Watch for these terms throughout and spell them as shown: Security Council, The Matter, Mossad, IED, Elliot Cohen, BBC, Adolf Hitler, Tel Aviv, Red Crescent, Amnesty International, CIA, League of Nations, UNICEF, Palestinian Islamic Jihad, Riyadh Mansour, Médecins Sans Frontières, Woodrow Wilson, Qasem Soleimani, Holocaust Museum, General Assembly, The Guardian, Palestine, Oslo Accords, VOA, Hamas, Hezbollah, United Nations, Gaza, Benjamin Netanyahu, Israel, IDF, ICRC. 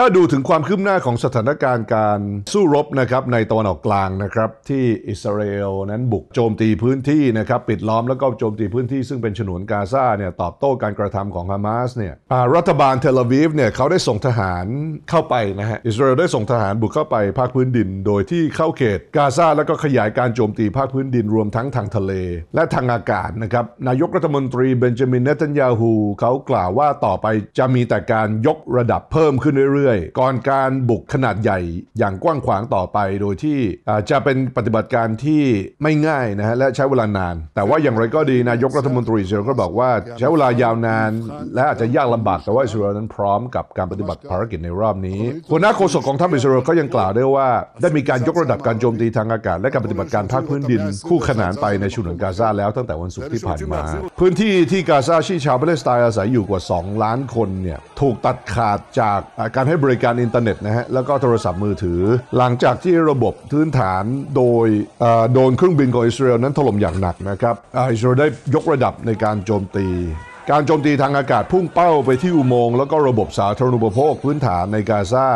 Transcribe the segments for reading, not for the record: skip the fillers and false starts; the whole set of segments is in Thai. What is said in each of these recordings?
ถ้าดูถึงความคืบหน้าของสถานการณ์การสู้รบนะครับในตะวันออกกลางนะครับที่อิสราเอลนั้นบุกโจมตีพื้นที่นะครับปิดล้อมแล้วก็โจมตีพื้นที่ซึ่งเป็นฉนวนกาซาเนี่ยตอบโต้การกระทำของฮามาสเนี่ยรัฐบาลเทลอาวีฟเนี่ยเขาได้ส่งทหารเข้าไปนะฮะอิสราเอลได้ส่งทหารบุกเข้าไปภาคพื้นดินโดยที่เข้าเขตกาซาแล้วก็ขยายการโจมตีภาคพื้นดินรวมทั้งทางทะเลและทางอากาศนะครับนายกรัฐมนตรีเบนจามินเนทันยาฮูเขากล่าวว่าต่อไปจะมีแต่การยกระดับเพิ่มขึ้นเรื่อยๆก่อนการบุกขนาดใหญ่อย่างกว้างขวางต่อไปโดยที่จะเป็นปฏิบัติการที่ไม่ง่ายนะฮะและใช้เวลานานแต่ว่าอย่างไรก็ดีนายกรัฐมนตรีอิสราเอลก็บอกว่าใช้เวลายาวนานและอาจจะยากลำบากแต่ว่าอิสราเอลนั้นพร้อมกับการปฏิบัติภารกิจในรอบนี้หัวหน้าโฆษกของทัพอิสราเอลก็ยังกล่าวด้วยว่าได้มีการยกระดับการโจมตีทางอากาศและการปฏิบัติการภาคพื้นดินคู่ขนานไปในฉนวนกาซาแล้วตั้งแต่วันศุกร์ที่ผ่านมาพื้นที่ที่กาซาที่ชาวปาเลสไตน์อาศัยอยู่กว่า2ล้านคนเนี่ยถูกตัดขาดจากการให้บริการอินเทอร์เน็ตนะฮะแล้วก็โทรศัพท์มือถือหลังจากที่ระบบพื้นฐานโดยโดนเครื่องบินของอิสราเอลนั้นถล่มอย่างหนักนะครับอิสราเอลได้ยกระดับในการโจมตีทางอากาศพุ่งเป้าไปที่อุโมงค์แล้วก็ระบบสาธารณูปโภคพื้นฐานในกาซา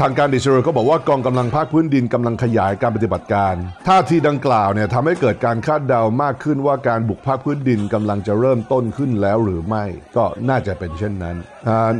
ทางการอิสราเอลก็บอกว่ากองกำลังภาคพื้นดินกำลังขยายการปฏิบัติการท่าทีดังกล่าวเนี่ยทำให้เกิดการคาดเดามากขึ้นว่าการบุกภาคพื้นดินกำลังจะเริ่มต้นขึ้นแล้วหรือไม่ก็น่าจะเป็นเช่นนั้น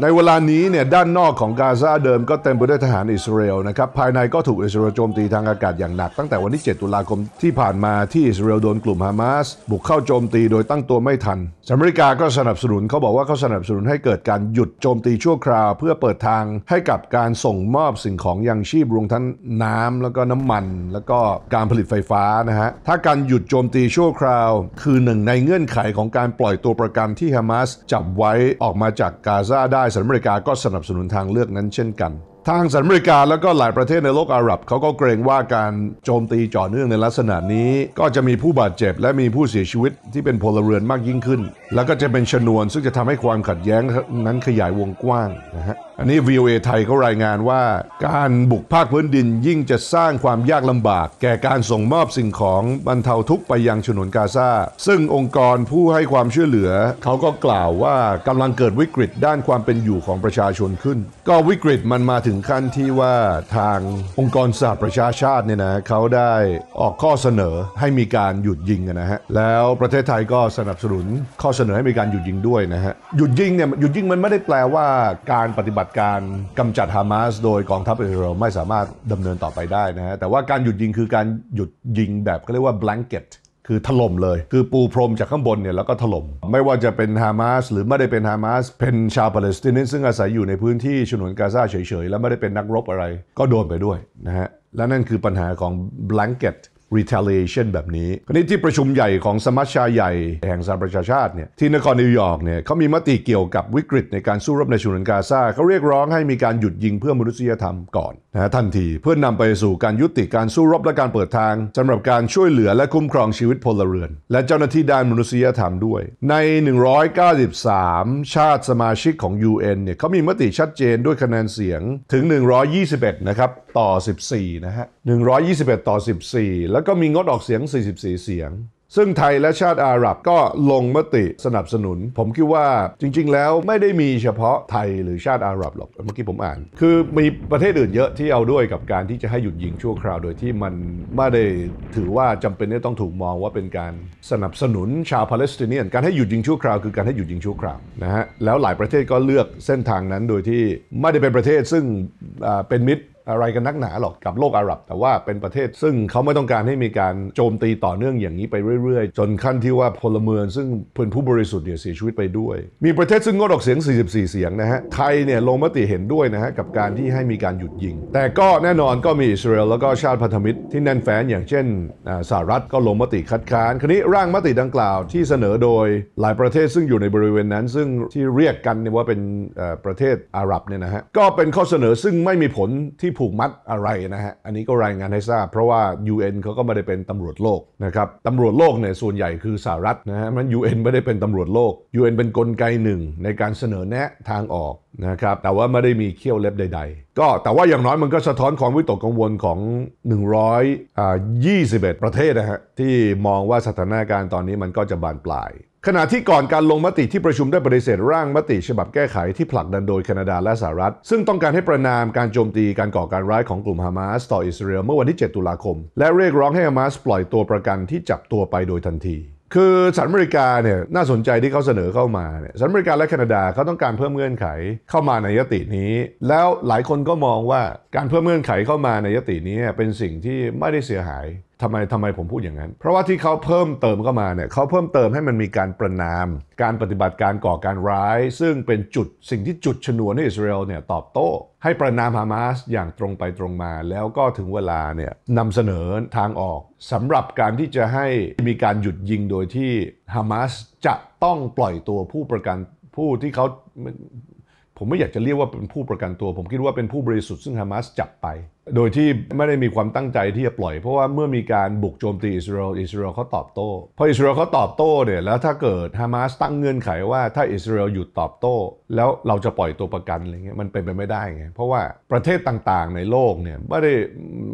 ในเวลานี้เนี่ยด้านนอกของกาซาเดิมก็เต็มไปด้วยทหารอิสราเอลนะครับภายในก็ถูกอิสราเอลโจมตีทางอากาศอย่างหนักตั้งแต่วันที่7ตุลาคมที่ผ่านมาที่อิสราเอลโดนกลุ่มฮามาสบุกเข้าโจมตีโดยตั้งตัวไม่ทันสหรัฐอเมริกาก็สนับสนุนเขาบอกว่าเขาสนับสนุนให้เกิดการหยุดโจมตีชั่วคราวเพื่อเปิดทางให้กับการส่งมอบสิ่งของยังชีพรวมทั้งน้ำแล้วก็น้ำมันแล้วก็การผลิตไฟฟ้านะฮะถ้าการหยุดโจมตีชั่วคราวคือหนึ่งในเงื่อนไขของการปล่อยตัวประกันที่ฮามาสจับไว้ออกมาจากกาซาได้สหรัฐอเมริกาก็สนับสนุนทางเลือกนั้นเช่นกันทางสหรัฐอเมริกาแล้วก็หลายประเทศในโลกอาหรับเขาก็เกรงว่าการโจมตีจ่อเนื่องในลักษณะนี้ก็จะมีผู้บาดเจ็บและมีผู้เสียชีวิตที่เป็นพลเรือนมากยิ่งขึ้นแล้วก็จะเป็นชนวนซึ่งจะทำให้ความขัดแย้งนั้นขยายวงกว้างนะฮะอันนี้ VOA ไทยเขารายงานว่าการบุกภาคพื้นดินยิ่งจะสร้างความยากลำบากแก่การส่งมอบสิ่งของบรรเทาทุกข์ไปยังฉนวนกาซาซึ่งองค์กรผู้ให้ความช่วยเหลือเขาก็กล่าวว่ากำลังเกิดวิกฤตด้านความเป็นอยู่ของประชาชนขึ้นก็วิกฤตมันมาถึงขั้นที่ว่าทางองค์กรสหประชาชาติเนี่ยนะเขาได้ออกข้อเสนอให้มีการหยุดยิงนะฮะแล้วประเทศไทยก็สนับสนุนข้อเสนอให้มีการหยุดยิงด้วยนะฮะหยุดยิงเนี่ยหยุดยิงมันไม่ได้แปลว่าการปฏิบัติการกำจัดฮามาสโดยกองทัพอิสราเอลไม่สามารถดำเนินต่อไปได้นะฮะแต่ว่าการหยุดยิงคือการหยุดยิงแบบเขาเรียกว่า blanketคือถล่มเลยคือปูพรมจากข้างบนเนี่ยแล้วก็ถล่มไม่ว่าจะเป็นฮามาสหรือไม่ได้เป็นฮามาสเป็นชาวปาเลสไตน์ซึ่งอาศัยอยู่ในพื้นที่ฉนวนกาซาเฉยๆแล้วไม่ได้เป็นนักรบอะไรก็โดนไปด้วยนะฮะและนั่นคือปัญหาของ blanket retaliation แบบนี้คราวนี้ที่ประชุมใหญ่ของสมัชชาใหญ่แห่งสหประชาชาติเนี่ยที่นครนิวยอร์กเนี่ยเขามีมติเกี่ยวกับวิกฤตในการสู้รบในฉนวนกาซาเขาเรียกร้องให้มีการหยุดยิงเพื่อมนุษยธรรมก่อนนะทันทีเพื่อนำไปสู่การยุติการสู้รบและการเปิดทางสำหรับการช่วยเหลือและคุ้มครองชีวิตพลเรือนและเจ้าหน้าที่ด้านมนุษยธรรมด้วยใน193ชาติสมาชิกของ UN เนี่ยเขามีมติชัดเจนด้วยคะแนนเสียงถึง121นะครับต่อ14นะฮะ121ต่อ14แล้วก็มีงดออกเสียง44เสียงซึ่งไทยและชาติอาหรับก็ลงมติสนับสนุนผมคิดว่าจริงๆแล้วไม่ได้มีเฉพาะไทยหรือชาติอาหรับหรอกเมื่อกี้ผมอ่านคือมีประเทศอื่นเยอะที่เอาด้วยกับการที่จะให้หยุดยิงชั่วคราวโดยที่มันไม่ได้ถือว่าจำเป็นที่ต้องถูกมองว่าเป็นการสนับสนุนชาวปาเลสไตน์การให้หยุดยิงชั่วคราวคือการให้หยุดยิงชั่วคราวนะฮะแล้วหลายประเทศก็เลือกเส้นทางนั้นโดยที่ไม่ได้เป็นประเทศซึ่งเป็นมิตรอะไรกันนักหนาหรอกกับโลกอาหรับแต่ว่าเป็นประเทศซึ่งเขาไม่ต้องการให้มีการโจมตีต่อเนื่องอย่างนี้ไปเรื่อยๆจนขั้นที่ว่าพลเมืองซึ่งเป็นผู้บริสุทธิ์เนี่ยเสียชีวิตไปด้วยมีประเทศซึ่งงดออกเสียง44เสียงนะฮะไทยเนี่ยลงมติเห็นด้วยนะฮะกับการที่ให้มีการหยุดยิงแต่ก็แน่นอนก็มีอิสราเอลแล้วก็ชาติพันธมิตรที่แน่นแฟ้นอย่างเช่นสหรัฐก็ลงมติคัดค้านคราวนี้ร่างมติดังกล่าวที่เสนอโดยหลายประเทศซึ่งอยู่ในบริเวณนั้นซึ่งที่เรียกกันว่าเป็นประเทศอาหรับเนี่ยนะฮะก็เป็นข้อเสนอซึ่งไม่มีผลที่ผูกมัดอะไรนะฮะอันนี้ก็รายงานให้ทราบเพราะว่า UN เขาก็ไม่ได้เป็นตำรวจโลกนะครับตำรวจโลกเนี่ยส่วนใหญ่คือสหรัฐนะฮะมัน UN ไม่ได้เป็นตำรวจโลก UN เป็นกลไกหนึ่งในการเสนอแนะทางออกนะครับแต่ว่าไม่ได้มีเขี้ยวเล็บใดๆก็แต่ว่าอย่างน้อยมันก็สะท้อนความวิตกกังวลของ121ประเทศนะฮะที่มองว่าสถานการณ์ตอนนี้มันก็จะบานปลาย ขณะที่ก่อนการลงมติที่ประชุมได้ปฏิเสธร่างมติฉบับแก้ไขที่ผลักดันโดยแคนาดาและสหรัฐซึ่งต้องการให้ประนามการโจมตีการก่อการร้ายของกลุ่มฮามาสต่ออิสราเอลเมื่อวันที่7 ตุลาคมและเรียกร้องให้ฮามาสปล่อยตัวประกันที่จับตัวไปโดยทันทีคือสหรัฐอเมริกาเนี่ยน่าสนใจที่เขาเสนอเข้ามาเนี่ยสหรัฐอเมริกาและแคนาดาเขาต้องการเพิ่มเงื่อนไขเข้ามาในยตินี้แล้วหลายคนก็มองว่าการเพิ่มเงื่อนไขเข้ามาในยตินี้เป็นสิ่งที่ไม่ได้เสียหายทำไมผมพูดอย่างนั้นเพราะว่าที่เขาเพิ่มเติมเข้ามาเนี่ยเขาเพิ่มเติมให้มันมีการประนามการปฏิบัติการก่อการร้ายซึ่งเป็นสิ่งที่จุดชนวนให้อิสราเอลเนี่ยตอบโต้ให้ประนามฮามาสอย่างตรงไปตรงมาแล้วก็ถึงเวลาเนี่ยนำเสนอทางออกสำหรับการที่จะให้มีการหยุดยิงโดยที่ฮามาสจะต้องปล่อยตัวผู้ประกันผู้ที่เขาผมไม่อยากจะเรียกว่าเป็นผู้ประกันตัวผมคิดว่าเป็นผู้บริสุทธิ์ซึ่งฮามาสจับไปโดยที่ไม่ได้มีความตั้งใจที่จะปล่อยเพราะว่าเมื่อมีการบุกโจมตีอิสราเอลเขาตอบโต้พออิสราเอลเขาตอบโต้เนี่ยแล้วถ้าเกิดฮามาสตั้งเงื่อนไขว่าถ้าอิสราเอลหยุดตอบโต้แล้วเราจะปล่อยตัวประกันอะไรเงี้ยมันเป็นไปไม่ได้ไงเพราะว่าประเทศต่างๆในโลกเนี่ย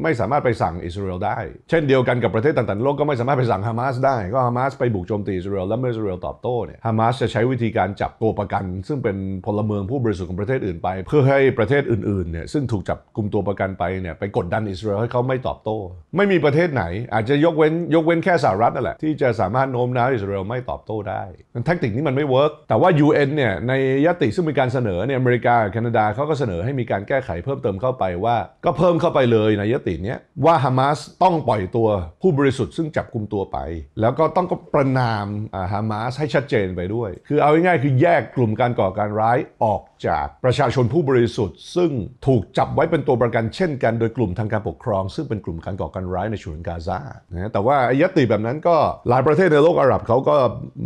ไม่สามารถไปสั่งอิสราเอลได้เช่นเดียวกันกับประเทศต่างๆในโลกก็ไม่สามารถไปสั่งฮามาสได้ก็ฮามาสไปบุกโจมตีอิสราเอลแล้วเมื่ออิสราเอลตอบโต้เนี่ยฮามาสจะใช้วิธีการจับตัวประกันซึ่งเป็นพลเมืองผู้บริสุทธิ์ของประเทศอื่นไปเพื่อให้ประเทศอื่นๆเนี่ยซึ่งถูกจับกุมตัวประกันไปไปกดดันอิสราเอลให้เขาไม่ตอบโต้ไม่มีประเทศไหนอาจจะยกเว้นแค่สหรัฐนั่นแหละที่จะสามารถโน้มน้าวอิสราเอลไม่ตอบโต้ได้แทคติกนี้มันไม่เวิร์กแต่ว่า UN เนี่ยในยติซึ่งมีการเสนอเนี่ยอเมริกาแคนาดาเขาก็เสนอให้มีการแก้ไขเพิ่มเติมเข้าไปว่าก็เพิ่มเข้าไปเลยในยตินี้ว่าฮามาสต้องปล่อยตัวผู้บริสุทธิ์ซึ่งจับกุมตัวไปแล้วก็ต้องประนามฮามาสให้ชัดเจนไปด้วยคือเอาง่ายๆคือแยกกลุ่มการก่อการร้ายออกจากประชาชนผู้บริสุทธิ์ซึ่งถูกจับไว้เป็นตัวประกันเช่นกันโดยกลุ่มทางการปกครองซึ่งเป็นกลุ่มการก่อการร้ายในฉนวนกาซานะแต่ว่าอายติแบบนั้นก็หลายประเทศในโลกอาหรับเขาก็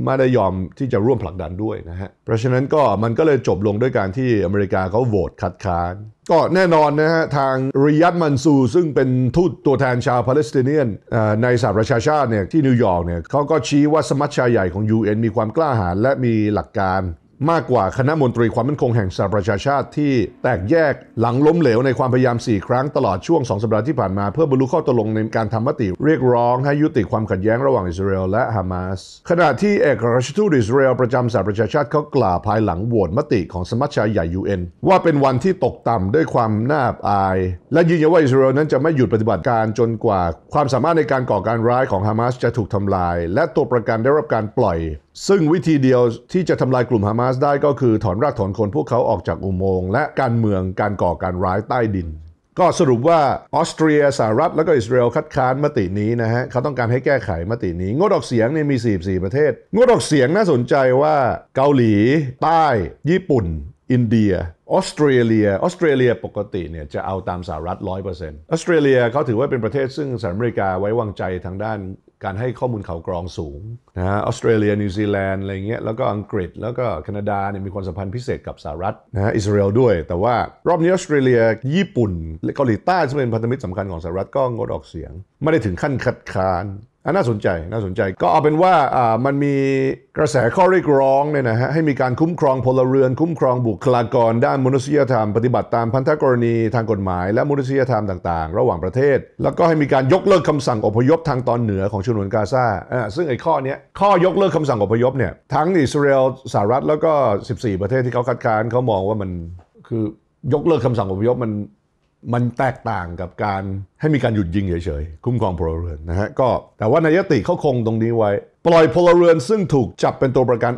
ไม่ได้ยอมที่จะร่วมผลักดันด้วยนะฮะเพราะฉะนั้นก็มันก็เลยจบลงด้วยการที่อเมริกาเขาโหวตคัดค้านก็แน่นอนนะฮะทางริยัดมันซูซึ่งเป็นทูตตัวแทนชาวปาเลสไตเนียนในสหประชาชาติเนี่ยที่นิวยอร์กเนี่ยเขาก็ชี้ว่าสมัชชาใหญ่ของ UN มีความกล้าหาญและมีหลักการมากกว่าคณะมนตรีความมั่นคงแห่งสหประชาชาติที่แตกแยกหลังล้มเหลวในความพยายาม4 ครั้งตลอดช่วง2 สัปดาห์ที่ผ่านมาเพื่อบรรลุข้อตกลงในการทำมติเรียกร้องให้ยุติความขัดแย้งระหว่างอิสราเอลและฮามาสขณะที่เอกอัครราชทูตอิสราเอลประจำสหประชาชาติเขากล่าวภายหลังโหวตมติของสมัชชาใหญ่ UN ว่าเป็นวันที่ตกต่ำด้วยความน่าอับอายและยืนยันว่าอิสราเอลนั้นจะไม่หยุดปฏิบัติการจนกว่าความสามารถในการก่อการร้ายของฮามาสจะถูกทำลายและตัวประกันได้รับการปล่อยซึ่งวิธีเดียวที่จะทำลายกลุ่มฮามาสได้ก็คือถอนรากถอนโคนพวกเขาออกจากอุโมงค์และการเมืองการก่อการร้ายใต้ดินก็สรุปว่าออสเตรียสหรัฐและก็อิสราเอลคัดค้านมตินี้นะฮะเขาต้องการให้แก้ไขมตินี้งดออกเสียงเนี่ยมี44 ประเทศงดออกเสียงน่าสนใจว่าเกาหลีใต้ญี่ปุ่นอินเดียออสเตรเลียปกติเนี่ยจะเอาตามสหรัฐ 100% ออสเตรเลียเขาถือว่าเป็นประเทศซึ่งสหรัฐอเมริกาไว้วางใจทางด้านการให้ข้อมูลข่าวกรองสูงนะฮะออสเตรเลียนิวซีแลนด์อะไรเงี้ยแล้วก็อังกฤษแล้วก็แคนาดาเนี่ยมีความสัมพันธ์พิเศษกับสหรัฐนะฮะอิสราเอลด้วยแต่ว่ารอบนี้ออสเตรเลียญี่ปุ่นและเกาหลีใต้ซึ่งเป็นพันธมิตรสำคัญของสหรัฐก็งดออกเสียงไม่ได้ถึงขั้นคัดค้านน่าสนใจก็เอาเป็นว่ามันมีกระแสข้อเรียกร้องเนี่ยนะฮะให้มีการคุ้มครองพลเรือนคุ้มครองบุคลากรด้านมนุษยธรรมปฏิบัติตามพันธกรณีทางกฎหมายและมนุษยธรรมต่างๆระหว่างประเทศแล้วก็ให้มีการยกเลิกคำสั่งอพยพทางตอนเหนือของฉนวนกาซาซึ่งไอ้ข้อนี้ข้อยกเลิกคำสั่งอพยพเนี่ยทั้งอิสราเอลสหรัฐแล้วก็14 ประเทศที่เขาคัดค้านเขามองว่ามันคือยกเลิกคำสั่งอพยพมันแตกต่างกับการให้มีการหยุดยิงเฉยๆคุ้มครองพลเรือนนะฮะก็แต่ว่านายติเขาคงตรงนี้ไว้ปล่อยพลเรือนซึ่งถูกจับเป็นตัวประกัน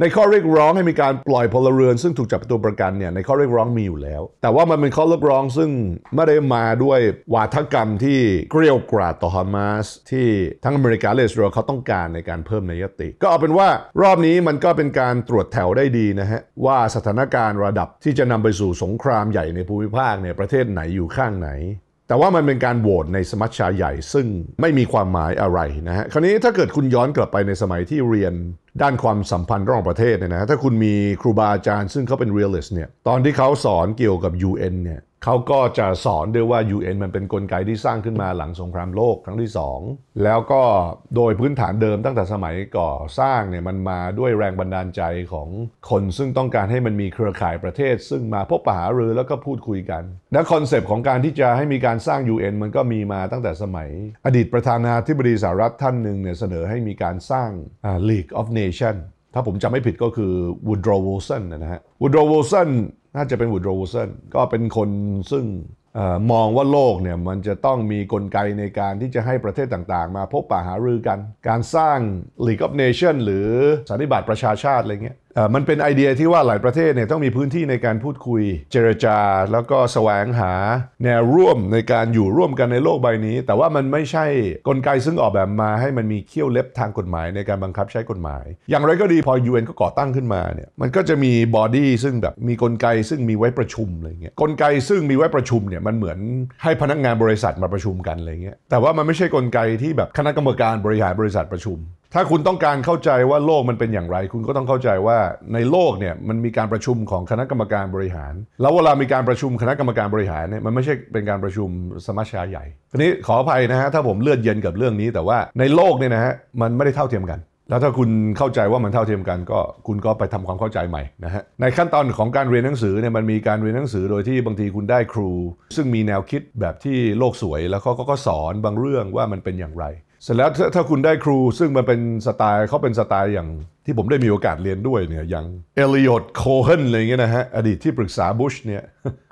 ในข้อเรียกร้องให้มีการปล่อยพลเรือนซึ่งถูกจับเป็นตัวประกันเนี่ยในข้อเรียกร้องมีอยู่แล้วแต่ว่ามันเป็นข้อเรียกร้องซึ่งไม่ได้มาด้วยวาทกรรมที่เกรี้ยวกราดต่อฮามาสที่ทั้งอเมริกาและอิสราเอลเขาต้องการในการเพิ่มนายติก็เอาเป็นว่ารอบนี้มันก็เป็นการตรวจแถวได้ดีนะฮะว่าสถานการณ์ระดับที่จะนำไปสู่สงครามใหญ่ในภูมิภาคเนี่ยประเทศไหนอยู่ข้างไหนแต่ว่ามันเป็นการโหวตในสมัชชาใหญ่ซึ่งไม่มีความหมายอะไรนะฮะคราวนี้ถ้าเกิดคุณย้อนกลับไปในสมัยที่เรียนด้านความสัมพันธ์ระหว่างประเทศเนี่ยนะถ้าคุณมีครูบาอาจารย์ซึ่งเขาเป็นเรียลลิสต์เนี่ยตอนที่เขาสอนเกี่ยวกับ UN เนี่ย เขาก็จะสอนด้วยว่า UN มันเป็นกลไกที่สร้างขึ้นมาหลังสงครามโลกครั้งที่2แล้วก็โดยพื้นฐานเดิมตั้งแต่สมัยก่อสร้างเนี่ยมันมาด้วยแรงบันดาลใจของคนซึ่งต้องการให้มันมีเครือข่ายประเทศซึ่งมาพบปะหารือแล้วก็พูดคุยกันและคอนเซปต์ของการที่จะให้มีการสร้าง UN มันก็มีมาตั้งแต่สมัยอดีตประธานาธิบดีสหรัฐท่านหนึ่งเนี่ยเสนอให้มีการสร้างLeague of Nations ถ้าผมจำไม่ผิดก็คือ Woodrow Wilson นะฮะ Woodrow Wilsonน่าจะเป็นWoodrow Wilsonก็เป็นคนซึ่งมองว่าโลกเนี่ยมันจะต้องมีกลไกในการที่จะให้ประเทศต่างๆมาพบปะหารือกันการสร้าง League of Nations หรือสันนิบาตประชาชาติอะไรเงี้ยมันเป็นไอเดียที่ว่าหลายประเทศเนี่ยต้องมีพื้นที่ในการพูดคุยเจรจาแล้วก็แสวงหาแนวร่วมในการอยู่ร่วมกันในโลกใบนี้แต่ว่ามันไม่ใช่กลไกซึ่งออกแบบมาให้มันมีเขี้ยวเล็บทางกฎหมายในการบังคับใช้กฎหมายอย่างไรก็ดีพอ UN ก็ก่อตั้งขึ้นมาเนี่ยมันก็จะมีบอดี้ซึ่งแบบมีกลไกซึ่งมีไว้ประชุมอะไรเงี้ยกลไกซึ่งมีไว้ประชุมเนี่ยมันเหมือนให้พนักงานบริษัทมาประชุมกันอะไรเงี้ยแต่ว่ามันไม่ใช่กลไกที่แบบคณะกรรมการบริหารบริษัทประชุมถ้าคุณต้องการเข้าใจว่าโลกมันเป็นอย่างไรคุณก็ต้องเข้าใจว่าในโลกเนี่ยมันมีการประชุมของคณะกรรมการบริหารแล้วเวลามีการประชุมคณะกรรมการบริหารเนี่ยมันไม่ใช่เป็นการประชุมสมัชชาใหญ่ทีนี้ขออภัยนะฮะถ้าผมเลือดเย็นกับเรื่องนี้แต่ว่าในโลกเนี่ยนะฮะมันไม่ได้เท่าเทียมกันแล้วถ้าคุณเข้าใจว่ามันเท่าเทียมกันก็คุณก็ไปทำความเข้าใจใหม่นะฮะในขั้นตอนของการเรียนหนังสือเนี่ยมันมีการเรียนหนังสือโดยที่บางทีคุณได้ครูซึ่งมีแนวคิดแบบที่โลกสวยแล้วเขาก็สอนบางเรื่องว่ามันเป็นอย่างไรเสร็จแล้วถ้าคุณได้ครูซึ่งมันเป็นสไตล์เขาเป็นสไตล์อย่างที่ผมได้มีโอกาสเรียนด้วยเนี่ยอย่างเอลิออต โคเฮนอะไรเงี้ยนะฮะอดีตที่ปรึกษาบุชเนี่ย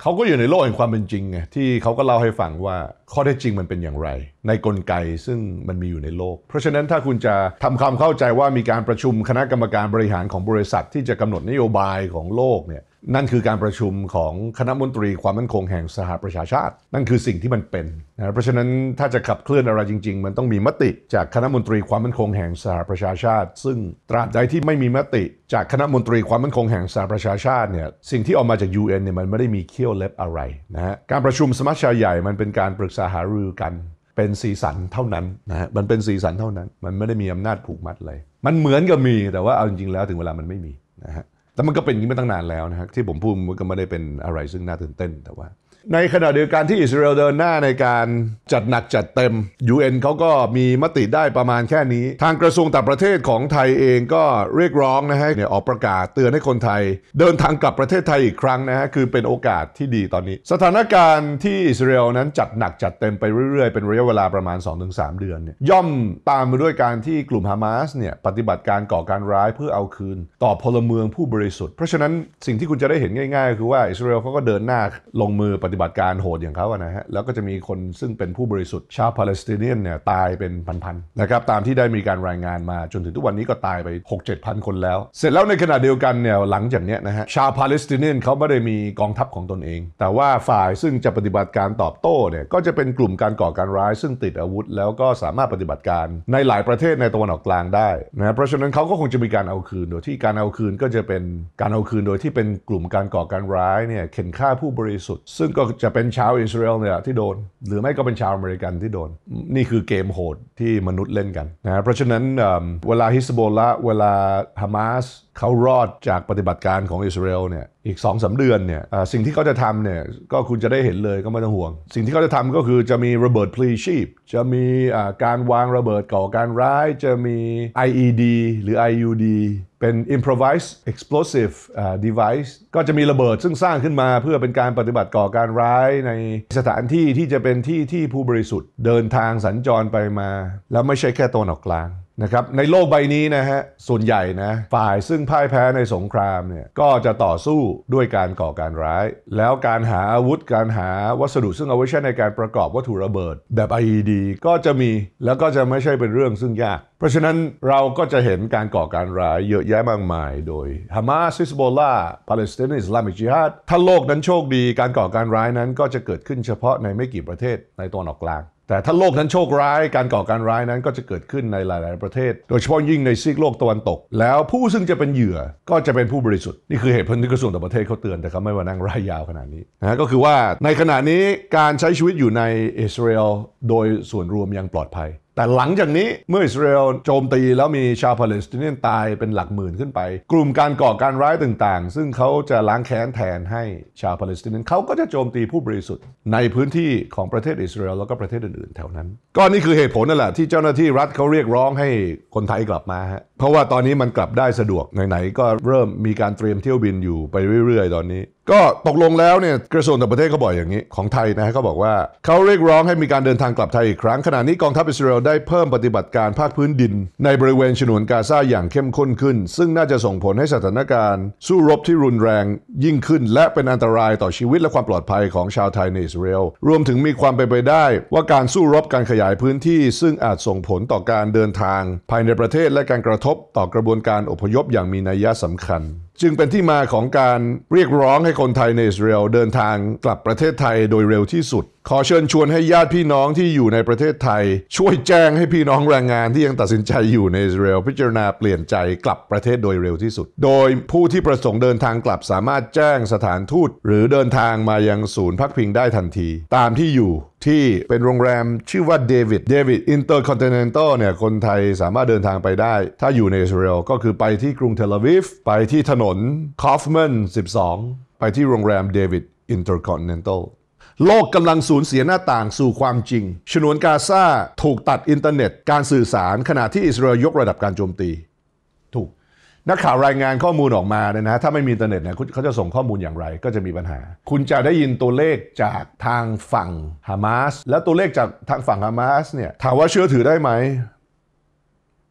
เขาก็อยู่ในโลกแห่งความเป็นจริงไงที่เขาก็เล่าให้ฟังว่าข้อเท็จจริงมันเป็นอย่างไรในกลไกซึ่งมันมีอยู่ในโลกเพราะฉะนั้นถ้าคุณจะทำความเข้าใจว่ามีการประชุมคณะกรรมการบริหารของบริษัทที่จะกำหนดนโยบายของโลกเนี่ยนั่นคือการประชุมของคณะมนตรีความมั่นคงแห่งสหประชาชาตินั่นคือสิ่งที่มันเป็นนะเพราะฉะนั้นถ้าจะขับเคลื่อนอะไรจริงๆมันต้องมีมติจากคณะมนตรีความมั่นคงแห่งสหประชาชาติซึ่งตราบใดที่ไม่มีมติจากคณะมนตรีความมั่นคงแห่งสหประชาชาติเนี่ยสิ่งที่ออกมาจาก UN เนี่ยมันไม่ได้มีเขี้ยวเล็บอะไรนะฮะการประชุมสมัชชาใหญ่มันเป็นการปรึกษาหารือกันเป็นสีสันเท่านั้นนะฮะมันเป็นสีสันเท่านั้นมันไม่ได้มีอำนาจผูกมัดอะไรมันเหมือนกับมีแต่ว่าเอาจริงๆแล้วถึงเวลามันไม่มีนะฮะแต่มันก็เป็นอย่างนี้มาตั้งนานแล้วนะครับที่ผมพูดมันก็ไม่ได้เป็นอะไรซึ่งน่าตื่นเต้นแต่ว่าในขณะเดียวกันที่อิสราเอลเดินหน้าในการจัดหนักจัดเต็ม UN เขาก็มีมติได้ประมาณแค่นี้ทางกระทรวงต่างประเทศของไทยเองก็เรียกร้องนะฮะออกประกาศเตือนให้คนไทยเดินทางกลับประเทศไทยอีกครั้งนะฮะคือเป็นโอกาสที่ดีตอนนี้สถานการณ์ที่อิสราเอลนั้นจัดหนักจัดเต็มไปเรื่อยๆเป็นระยะเวลาประมาณ 2-3 เดือนเนี่ยย่อมตามมาด้วยการที่กลุ่มฮามาสเนี่ยปฏิบัติการก่อการร้ายเพื่อเอาคืนต่อพลเมืองผู้บริสุทธิ์เพราะฉะนั้นสิ่งที่คุณจะได้เห็นง่ายๆคือว่าอิสราเอลเขาก็เดินหน้าลงมือปฏิบัติการโหดอย่างเขาอะนะฮะแล้วก็จะมีคนซึ่งเป็นผู้บริสุทธิ์ชาวปาเลสไตเนียนเนี่ยตายเป็นพันๆนะครับตามที่ได้มีการรายงานมาจนถึงทุกวันนี้ก็ตายไป 6-7,000 คนแล้วเสร็จแล้วในขณะเดียวกันเนี่ยหลังจากนี้นะฮะชาวปาเลสไตเนียนเขาไม่ได้มีกองทัพของตนเองแต่ว่าฝ่ายซึ่งจะปฏิบัติการตอบโต้เนี่ยก็จะเป็นกลุ่มการก่อการร้ายซึ่งติดอาวุธแล้วก็สามารถปฏิบัติการในหลายประเทศในตะวันออกกลางได้นะเพราะฉะนั้นเขาก็คงจะมีการเอาคืนโดยที่การเอาคืนก็จะเป็นการเอาคืนโดยที่เป็นกลุ่มการก่อการร้ายเนี่ยเข็นฆ่าผู้บริสุทธิ์ซึ่งก็จะเป็นชาวอิสราเอลเนี่ยที่โดนหรือไม่ก็เป็นชาวอเมริกันที่โดนนี่คือเกมโหดที่มนุษย์เล่นกันนะเพราะฉะนั้นเวลาฮิสบอลละเวลาฮามาสเขารอดจากปฏิบัติการของอิสราเอลเนี่ยอีก 2-3 เดือนเนี่ยสิ่งที่เขาจะทำเนี่ยก็คุณจะได้เห็นเลยก็ไม่ต้องห่วงสิ่งที่เขาจะทำก็คือจะมีระเบิดพลีชีพจะมีการวางระเบิดก่อการร้ายจะมี IED หรือ IUD เป็น improvised explosive device ก็จะมีระเบิดซึ่งสร้างขึ้นมาเพื่อเป็นการปฏิบัติก่อการร้ายในสถานที่ที่จะเป็นที่ที่ผู้บริสุทธิ์เดินทางสัญจรไปมาแล้วไม่ใช่แค่ตะวันออกกลางนะครับในโลกใบนี้นะฮะส่วนใหญ่นะฝ่ายซึ่งพ่ายแพ้ในสงครามเนี่ยก็จะต่อสู้ด้วยการก่อการร้ายแล้วการหาอาวุธการหาวัสดุซึ่งเอาไว้ใช้ในการประกอบวัตถุระเบิดแบบ IED ก็จะมีแล้วก็จะไม่ใช่เป็นเรื่องซึ่งยากเพราะฉะนั้นเราก็จะเห็นการก่อการร้ายเยอะแยะมากมายโดยฮามาส ฮิซบอลลาห์ Palestinian Islamic Jihad ถ้าโลกนั้นโชคดีการก่อการร้ายนั้นก็จะเกิดขึ้นเฉพาะในไม่กี่ประเทศในตะวันออกกลางแต่ถ้าโลกนั้นโชคร้ายการก่อการร้ายนั้นก็จะเกิดขึ้นในหลายๆประเทศโดยเฉพาะยิ่งในซีกโลกตะวันตกแล้วผู้ซึ่งจะเป็นเหยื่อก็จะเป็นผู้บริสุทธิ์นี่คือเหตุผลที่กระทรวงต่างประเทศเขาเตือนแต่เขาไม่มานั่งร่ายยาวขนาดนี้นะก็คือว่าในขณะนี้การใช้ชีวิตอยู่ในอิสราเอลโดยส่วนรวมยังปลอดภัย แต่หลังจากนี้เมื่ออิสราเอลโจมตีแล้วมีชาวปาเลสไตน์ตายเป็นหลักหมื่นขึ้นไปกลุ่มการก่อการร้ายต่างๆซึ่งเขาจะล้างแค้นแทนให้ชาวปาเลสไตน์เขาก็จะโจมตีผู้บริสุทธิ์ในพื้นที่ของประเทศอิสราเอลแล้วก็ประเทศอื่นๆแถวนั้นก็นี่คือเหตุผลนั่นแหละที่เจ้าหน้าที่รัฐเขาเรียกร้องให้คนไทยกลับมาฮะเพราะว่าตอนนี้มันกลับได้สะดวกไหนๆก็เริ่มมีการเตรียมเที่ยวบินอยู่ไปเรื่อยๆตอนนี้ก็ตกลงแล้วเนี่ยกระทรวงต่างประเทศเขาบอกอย่างนี้ของไทยนะฮะเขาบอกว่าเขาเรียกร้องให้มีการเดินทางกลับไทยอีกครั้งขณะนี้กองทัพอิสราเอลได้เพิ่มปฏิบัติการภาคพื้นดินในบริเวณฉนวนกาซาอย่างเข้มข้นขึ้นซึ่งน่าจะส่งผลให้สถานการณ์สู้รบที่รุนแรงยิ่งขึ้นและเป็นอันตรายต่อชีวิตและความปลอดภัยของชาวไทยในอิสราเอลรวมถึงมีความเป็นไปได้ว่าการสู้รบการขยายพื้นที่ซึ่งอาจส่งผลต่อการเดินทางภายในประเทศและการกระทบต่อกระบวนการอพยพอย่างมีนัยสำคัญจึงเป็นที่มาของการเรียกร้องให้คนไทยในอิสราเอลเดินทางกลับประเทศไทยโดยเร็วที่สุดขอเชิญชวนให้ญาติพี่น้องที่อยู่ในประเทศไทยช่วยแจ้งให้พี่น้องแรงงานที่ยังตัดสินใจอยู่ในอิสราเอลพิจารณาเปลี่ยนใจกลับประเทศโดยเร็วที่สุดโดยผู้ที่ประสงค์เดินทางกลับสามารถแจ้งสถานทูตหรือเดินทางมายังศูนย์พักพิงได้ทันทีตามที่อยู่ที่เป็นโรงแรมชื่อว่าเดวิดอินเตอร์คอนติเนนตัลเนี่ยคนไทยสามารถเดินทางไปได้ถ้าอยู่ในอิสราเอลก็คือไปที่กรุงเทลอาวีฟไปที่ถนนคอฟแมน12ไปที่โรงแรมเดวิดอินเตอร์คอนติเนนตัลโลกกำลังสูญเสียหน้าต่างสู่ความจริงฉนวนกาซาถูกตัดอินเทอร์เน็ตการสื่อสารขณะที่อิสราเอลยกระดับการโจมตีถูกนักข่าวรายงานข้อมูลออกมาเนี่ยนะถ้าไม่มีอินเทอร์เน็ตเนี่ยเขาจะส่งข้อมูลอย่างไรก็จะมีปัญหาคุณจะได้ยินตัวเลขจากทางฝั่งฮามาสและตัวเลขจากทางฝั่งฮามาสเนี่ยถามว่าเชื่อถือได้ไหม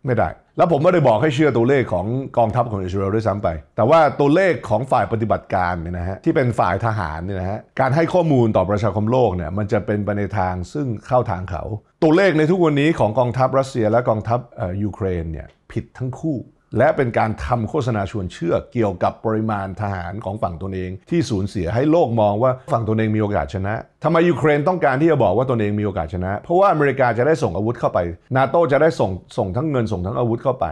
ไม่ได้แล้วผมไม่ได้บอกให้เชื่อตัวเลขของกองทัพของอิสราเอลด้วยซ้ำไปแต่ว่าตัวเลขของฝ่ายปฏิบัติการเนี่ยนะฮะที่เป็นฝ่ายทหารเนี่ยนะฮะการให้ข้อมูลต่อประชาคมโลกเนี่ยมันจะเป็นไปในทางซึ่งเข้าทางเขาตัวเลขในทุกวันนี้ของกองทัพรัสเซียและกองทัพยูเครนเนี่ยผิดทั้งคู่และเป็นการทำโฆษณาชวนเชื่อเกี่ยวกับปริมาณทหารของฝั่งตนเองที่สูญเสียให้โลกมองว่าฝั่งตนเองมีโอกาสชนะทำไมยูเครนต้องการที่จะบอกว่าตนเองมีโอกาสชนะเพราะว่าอเมริกาจะได้ส่งอาวุธเข้าไปนาโต้จะได้ส่งทั้งเงินส่งทั้งอาวุธเข้าไป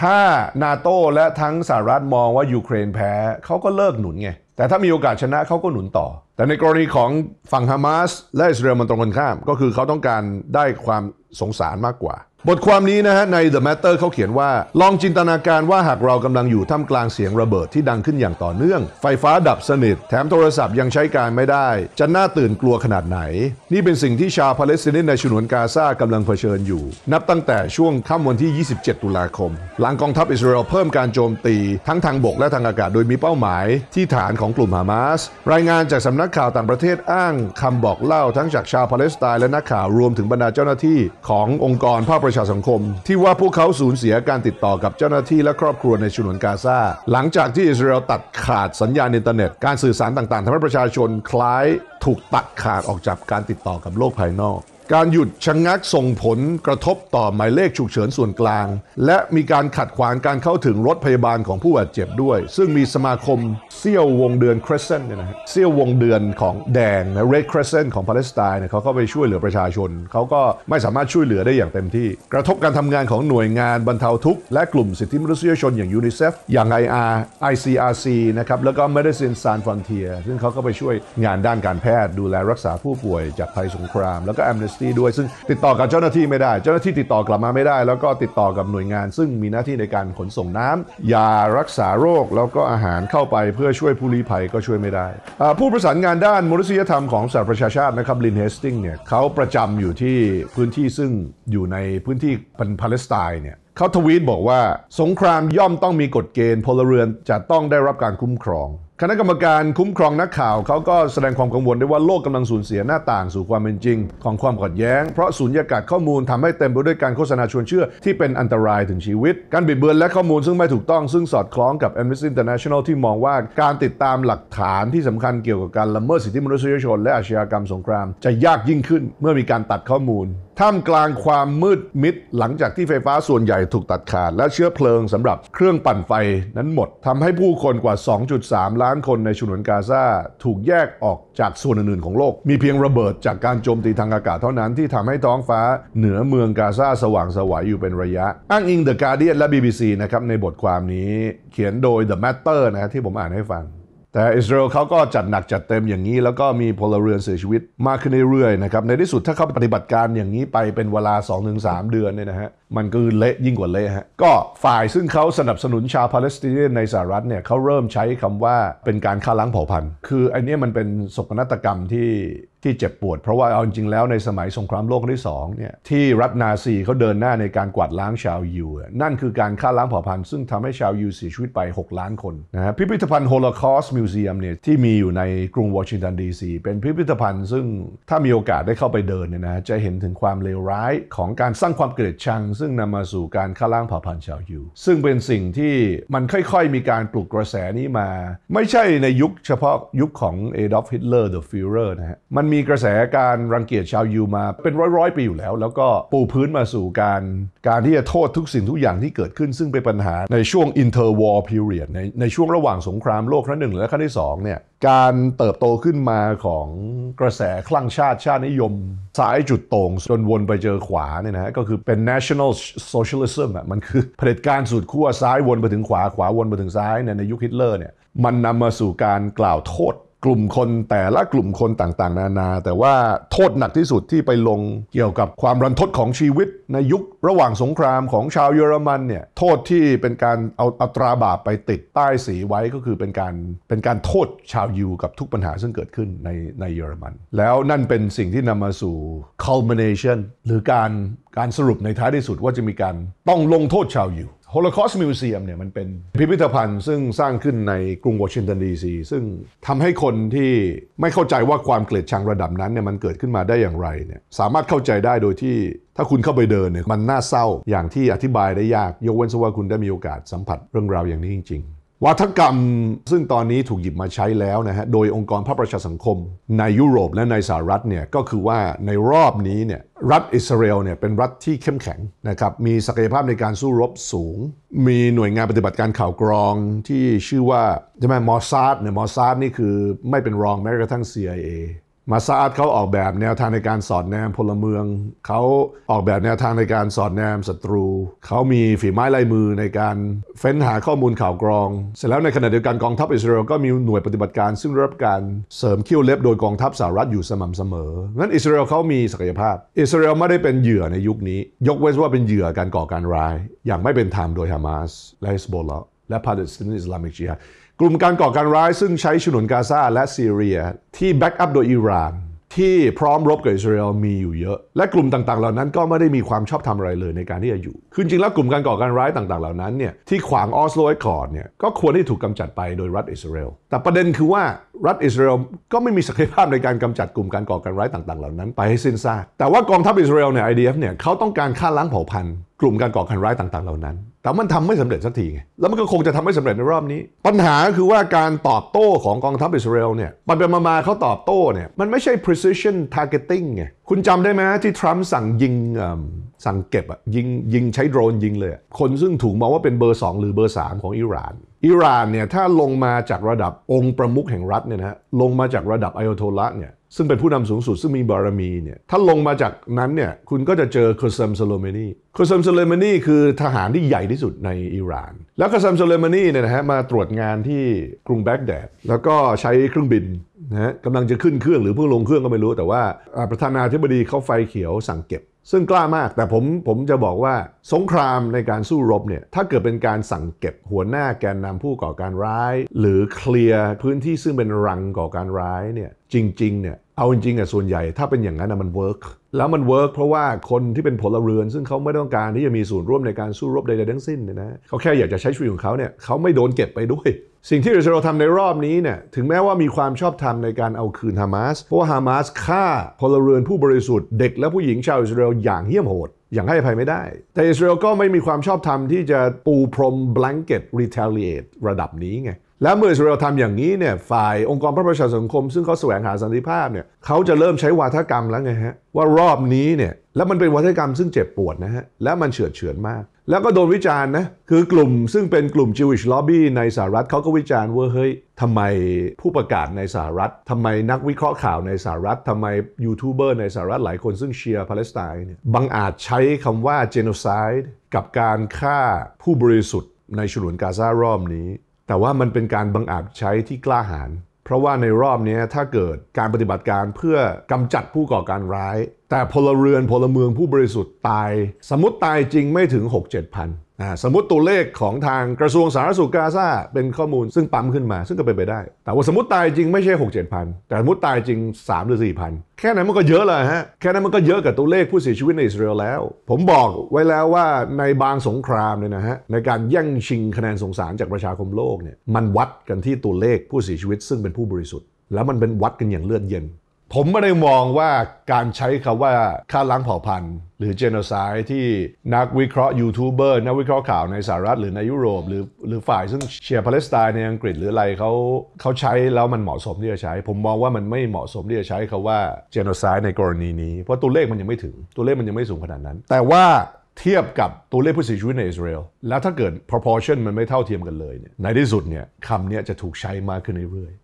ถ้านาโต้และทั้งสหรัฐมองว่ายูเครนแพ้เขาก็เลิกหนุนไงแต่ถ้ามีโอกาสชนะเขาก็หนุนต่อแต่ในกรณีของฝั่งฮามาสและอิสราเอลมันตรงกันข้ามก็คือเขาต้องการได้ความสงสารมากกว่าบทความนี้นะฮะใน The Matter เขาเขียนว่าลองจินตนาการว่าหากเรากำลังอยู่ท่ามกลางเสียงระเบิดที่ดังขึ้นอย่างต่อเนื่องไฟฟ้าดับสนิทแถมโทรศัพท์ยังใช้การไม่ได้จะน่าตื่นกลัวขนาดไหนนี่เป็นสิ่งที่ชาวปาเลสไตน์ในฉนวนกาซากำลังเผชิญอยู่นับตั้งแต่ช่วงค่ำวันที่27ตุลาคมหลังกองทัพอิสราเอลเพิ่มการโจมตีทั้งทางบกและทางอากาศโดยมีเป้าหมายที่ฐานของกลุ่มฮามาสรายงานจากสำนักข่าวต่างประเทศอ้างคำบอกเล่าทั้งจากชาวปาเลสไตน์และนักข่าวรวมถึงบรรดาเจ้าหน้าที่ขององค์กรภาคประชาสังคมที่ว่าพวกเขาสูญเสียการติดต่อกับเจ้าหน้าที่และครอบครัวในฉนวนกาซาหลังจากที่อิสราเอลตัดขาดสัญญาณอินเทอร์เน็ตการสื่อสารต่างๆทำให้ประชาชนคล้ายถูกตัดขาดออกจากการติดต่อกับโลกภายนอกการหยุดชะงักส่งผลกระทบต่อหมายเลขฉุกเฉินส่วนกลางและมีการขัดขวางการเข้าถึงรถพยาบาลของผู้บาดเจ็บด้วยซึ่งมีสมาคมเสี้ยววงเดือน Crescent เนี่ยนะเสี้ยววงเดือนของแดงนะ Red Crescent ของปาเลสไตน์เนี่ยเขาก็ไปช่วยเหลือประชาชนเขาก็ไม่สามารถช่วยเหลือได้อย่างเต็มที่กระทบการทำงานของหน่วยงานบรรเทาทุกข์และกลุ่มสิทธิมนุษยชนอย่าง UNICEF อย่าง ICRC นะครับแล้วก็ Medicine Sans Frontier ซึ่งเขาก็ไปช่วยงานด้านการแพทย์ดูแลรักษาผู้ป่วยจากภัยสงครามแล้วก็ด้วยซึ่งติดต่อกับเจ้าหน้าที่ไม่ได้เจ้าหน้าที่ติดต่อกลับมาไม่ได้แล้วก็ติดต่อกับหน่วยงานซึ่งมีหน้าที่ในการขนส่งน้ำยารักษาโรคแล้วก็อาหารเข้าไปเพื่อช่วยผู้ลี้ภัยก็ช่วยไม่ได้ผู้ประสานงานด้านมนุษยธรรมของสหประชาชาตินะครับลินเฮสติงเนี่ยเขาประจำอยู่ที่พื้นที่ซึ่งอยู่ในพื้นที่ปาเลสไตน์เนี่ยเขาทวีตบอกว่าสงครามย่อมต้องมีกฎเกณฑ์พลเรือนจะต้องได้รับการคุ้มครองคณะกรรมการคุ้มครองนักข่าวเขาก็แสดงความกังวลได้ว่าโลกกำลังสูญเสียหน้าต่างสู่ความเป็นจริงของความขัดแย้งเพราะสุญญากาศข้อมูลทำให้เต็มไปด้วยการโฆษณาชวนเชื่อที่เป็นอันตรายถึงชีวิตการบิดเบือนและข้อมูลซึ่งไม่ถูกต้องซึ่งสอดคล้องกับ Amnesty International ที่มองว่าการติดตามหลักฐานที่สำคัญเกี่ยวกับการละเมิดสิทธิมนุษยชนและอาชญากรรมสงครามจะยากยิ่งขึ้นเมื่อมีการตัดข้อมูลท่ามกลางความมืดมิดหลังจากที่ไฟฟ้าส่วนใหญ่ถูกตัดขาดและเชื้อเพลิงสำหรับเครื่องปั่นไฟนั้นหมดทำให้ผู้คนกว่า 2.3 ล้านคนในฉนวนกาซาถูกแยกออกจากส่วนอื่นๆของโลกมีเพียงระเบิดจากการโจมตีทางอากาศเท่านั้นที่ทำให้ท้องฟ้าเหนือเมืองกาซาสว่างสวยอยู่เป็นระยะอ้างอิง The Guardian และ BBC นะครับในบทความนี้เขียนโดย The Matter นะที่ผมอ่านให้ฟัง แต่อิสราเอลเขาก็จัดหนักจัดเต็มอย่างนี้แล้วก็มีพลเรือนเสียชีวิตมากขึ้นเรื่อยๆนะครับในที่สุดถ้าเขาปฏิบัติการอย่างนี้ไปเป็นเวลา 2-3 เดือนเนี่ยนะฮะมันก็เละยิ่งกว่าเละฮะก็ฝ่ายซึ่งเขาสนับสนุนชาวปาเลสไตน์ในสหรัฐเนี่ยเขาเริ่มใช้คำว่าเป็นการฆ่าล้างเผ่าพันธุ์คืออันนี้มันเป็นโศกนาฏกรรมที่เจ็บปวดเพราะว่าเอาจริงๆแล้วในสมัยสงครามโลกครั้งที่2เนี่ยที่รัฐนาซีเขาเดินหน้าในการกวาดล้างชาวยิวนั่นคือการฆ่าล้างเผ่าพันธุ์ซึ่งทำให้ชาวยิวเสียชีวิตไป6 ล้านคนนะฮะพิพิธภัณฑ์ Holocaust Museum เนี่ยที่มีอยู่ในกรุงวอชิงตันดีซีเป็นพิพิธภัณฑ์ซึ่งถ้ามีโอกาสได้เข้าไปเดินเนี่ยนะจะเห็นถึงความเลวร้ายของการสร้างความเกลียดชังซึ่งนำมาสู่การฆ่าล้างเผ่าพันธุ์ชาวยิวซึ่งเป็นสิ่งที่มันค่อยๆมีการปลุกกระแสนี้มาไม่ใช่ในยุคเฉพาะยุคของ Adolf Hitler The Führer นะฮะมันมีกระแสการรังเกียจชาวยิวมาเป็นร้อยปีอยู่แล้วแล้วก็ปูพื้นมาสู่การที่จะโทษทุกสิ่งทุกอย่างที่เกิดขึ้นซึ่งเป็นปัญหาในช่วง Interwar Period ในช่วงระหว่างสงครามโลกครั้งที่ 1 และครั้งที่ 2 เนี่ยการเติบโตขึ้นมาของกระแสคลั่งชาตินิยมสายจุดตรงจนวนไปเจอขวาเนี่ยนะฮะก็คือเป็น National Socialism อ่ะมันคือเผด็จการสุดขั้วซ้ายวนไปถึงขวาวนไปถึงซ้ายในยุคฮิตเลอร์เนี่ยมันนำมาสู่การกล่าวโทษกลุ่มคนแต่ละกลุ่มคนต่างๆนานาแต่ว่าโทษหนักที่สุดที่ไปลงเกี่ยวกับความรันทดของชีวิตในยุคระหว่างสงครามของชาวเยอรมันเนี่ยโทษที่เป็นการเอาอัตราบาปไปติดใต้สีไว้ก็คือเป็นการโทษชาวยิวกับทุกปัญหาซึ่งเกิดขึ้นในเยอรมันแล้วนั่นเป็นสิ่งที่นำมาสู่ culmination หรือการสรุปในท้ายที่สุดว่าจะมีการต้องลงโทษชาวยิวHolocaust Museum เนี่ยมันเป็นพิพิธภัณฑ์ซึ่งสร้างขึ้นในกรุงวอชิงตันดีซีซึ่งทำให้คนที่ไม่เข้าใจว่าความเกลียดชังระดับนั้นเนี่ยมันเกิดขึ้นมาได้อย่างไรเนี่ยสามารถเข้าใจได้โดยที่ถ้าคุณเข้าไปเดินเนี่ยมันน่าเศร้าอย่างที่อธิบายได้ยากยกเว้นว่าคุณได้มีโอกาสสัมผัสเรื่องราวอย่างนี้จริงๆวาทกรรมซึ่งตอนนี้ถูกหยิบมาใช้แล้วนะฮะโดยองค์กรภาคประชาสังคมในยุโรปและในสหรัฐเนี่ยก็คือว่าในรอบนี้เนี่ยรัฐอิสราเอลเนี่ยเป็นรัฐที่เข้มแข็งนะครับมีศักยภาพในการสู้รบสูงมีหน่วยงานปฏิบัติการข่าวกรองที่ชื่อว่าใช่ไหมมอซาดนี่คือไม่เป็นรองแม้กระทั่ง CIA มอซาดเขาออกแบบแนวทางในการสอดแนมพลเมืองเขาออกแบบแนวทางในการสอดแนมศัตรูเขามีฝีไม้ลายมือในการเฟ้นหาข้อมูลข่าวกรองเสร็จแล้วในขณะเดียวกันกองทัพอิสราเอลก็มีหน่วยปฏิบัติการซึ่งได้รับการเสริมเขี้ยวเล็บโดยกองทัพสหรัฐอยู่สม่ำเสมองั้นอิสราเอลเขามีศักยภาพอิสราเอลไม่ได้เป็นเหยื่อในยุคนี้ยกเว้นว่าเป็นเหยื่อการก่อการร้ายอย่างไม่เป็นธรรมโดยฮามาสและฮิซบอลเลาะห์และ Palestinian Islamic Jihad กลุ่มการก่อการร้ายซึ่งใช้ฉนวนกาซาและซีเรียที่แบ็กอัพโดยอิหร่านที่พร้อมรบกับอิสราเอลมีอยู่เยอะและกลุ่มต่างๆเหล่านั้นก็ไม่ได้มีความชอบธรรมอะไรเลยในการที่จะอยู่คือจริงแล้วกลุ่มการก่อการร้ายต่างๆเหล่านั้นเนี่ยที่ขวางออสโลแอคคอร์ดเนี่ยก็ควรที่ถูกกำจัดไปโดยรัฐอิสราเอลแต่ประเด็นคือว่ารัฐอิสราเอลก็ไม่มีศักยภาพในการกำจัดกลุ่มการก่อการร้ายต่างๆเหล่านั้นไปให้สิ้นซากแต่ว่ากองทัพอิสราเอลเนี่ย IDF เนี่ยเขาต้องการฆ่าล้างเผ่าพันธุ์กลุ่มการก่อการร้ายต่างๆเหล่านั้นแต่มันทำไม่สำเร็จสักทีไงแล้วมันก็คงจะทำไม่สำเร็จในรอบนี้ปัญหาคือว่าการตอบโต้ของกองทัพอิสราเอลเนี่ยมันเป็นมาเขาตอบโต้เนี่ยมันไม่ใช่ precision targeting ไงคุณจำได้ไหมที่ทรัมป์สั่งยิงสั่งเก็บอะยิงใช้โดรนยิงเลยคนซึ่งถูกมองว่าเป็นเบอร์2หรือเบอร์3ของอิหร่านเนี่ยถ้าลงมาจากระดับองค์ประมุขแห่งรัฐเนี่ยนะลงมาจากระดับอัยอโตลละห์เนี่ยซึ่งเป็นผู้นำสูงสุดซึ่งมีบารมีเนี่ยถ้าลงมาจากนั้นเนี่ยคุณก็จะเจอโคซัมโซโลเมนีคือทหารที่ใหญ่ที่สุดในอิหร่านแล้วโคซัมโซโลเมนีเนี่ยนะฮะมาตรวจงานที่กรุงแบกแดดแล้วก็ใช้เครื่องบินนะฮะกำลังจะขึ้นเครื่องหรือเพิ่งลงเครื่องก็ไม่รู้แต่ว่าประธานาธิบดีเขาไฟเขียวสั่งเก็บซึ่งกล้ามากแต่ผมจะบอกว่าสงครามในการสู้รบเนี่ยถ้าเกิดเป็นการสั่งเก็บหัวหน้าแกนนำผู้ก่อการร้ายหรือเคลียร์พื้นที่ซึ่งเป็นรังก่อการร้ายเนี่ยจริงๆเนี่ยเอาจริงๆอ่ะส่วนใหญ่ถ้าเป็นอย่างนั้นนะมันเวิร์กแล้วมันเวิร์กเพราะว่าคนที่เป็นพลเรือนซึ่งเขาไม่ต้องการที่จะมีส่วนร่วมในการสู้รบใดๆทั้งสิ้นเนี่ยนะเขาแค่อยากจะใช้ชีวิตของเขาเนี่ยเขาไม่โดนเก็บไปด้วยสิ่งที่อิสราเอลทำในรอบนี้เนี่ยถึงแม้ว่ามีความชอบธรรมในการเอาคืนฮามาสเพราะว่าฮามาสฆ่าพลเรือนผู้บริสุทธิ์เด็กและผู้หญิงชาวอิสราเอลอย่างเหี้ยมโหดอย่างให้อภัยไม่ได้แต่อิสราเอลก็ไม่มีความชอบธรรมที่จะปูพรม blanket retaliate ระดับนี้ไงแล้วเมื่ออิสราเอลทำอย่างนี้เนี่ยฝ่ายองค์กรประชาสังคมซึ่งเขาแสวงหาสันติภาพเนี่ยเขาจะเริ่มใช้วาทกรรมแล้วไงฮะว่ารอบนี้เนี่ยแล้วมันเป็นวาทกรรมซึ่งเจ็บปวดนะฮะและมันเฉื่อยเฉือนมากแล้วก็โดนวิจารณ์นะคือกลุ่มซึ่งเป็นกลุ่ม Jewish Lobby ในสหรัฐเขาก็วิจารณ์ว่าเฮ้ยทำไมผู้ประกาศในสหรัฐทำไมนักวิเคราะห์ข่าวในสหรัฐทำไมยูทูบเบอร์ในสหรัฐหลายคนซึ่งเชียร์ปาเลสไตน์เนี่ยบังอาจใช้คำว่า genocide กับการฆ่าผู้บริสุทธิ์ในฉนวนกาซารอบนี้ แต่ว่ามันเป็นการบังอาจใช้ที่กล้าหาญเพราะว่าในรอบนี้ถ้าเกิดการปฏิบัติการเพื่อกำจัดผู้ก่อการร้ายแต่พลเรือนพลเมืองผู้บริสุทธิ์ตายสมมติตายจริงไม่ถึง 6-7,000 สมมติตัวเลขของทางกระทรวงสาธารณสุขกาซาเป็นข้อมูลซึ่งปั๊มขึ้นมาซึ่งก็เป็นไปได้แต่ว่าสมมติตายจริงไม่ใช่ 6-7,000 แต่สมมติตายจริง 3-4,000 แค่นั้นมันก็เยอะแล้วฮะแค่นั้นมันก็เยอะกับตัวเลขผู้เสียชีวิตในอิสราเอลแล้วผมบอกไว้แล้วว่าในบางสงครามเนี่ยนะฮะในการแย่งชิงคะแนนสงสารจากประชาคมโลกเนี่ยมันวัดกันที่ตัวเลขผู้เสียชีวิตซึ่งเป็นผู้บริสุทธิ์แล้วมันเป็นวัดกันอย่างเลือดเย็นผมไม่ได้มองว่าการใช้คำว่าฆ่าล้างเผ่าพันธุ์หรือเจโนไซด์ที่นักวิเคราะห์ยูทูบเบอร์นักวิเคราะห์ข่าวในสหรัฐหรือในยุโรปหรือฝ่ายซึ่งเชียร์ปาเลสไตน์ในอังกฤษหรืออะไรเขาใช้แล้วมันเหมาะสมที่จะใช้ผมมองว่ามันไม่เหมาะสมที่จะใช้คำว่าเจโนไซด์ในกรณีนี้เพราะตัวเลขมันยังไม่ถึงตัวเลขมันยังไม่สูงขนาดนั้นแต่ว่าเทียบกับตัวเลขผู้เสียชีวิตในอิสราเอลแล้วถ้าเกิด proportion มันไม่เท่าเทียมกันเลยเนี่ยในที่สุดเนี่ยคำนี้จะถูกใช้มากขึ้นเรื่อยๆ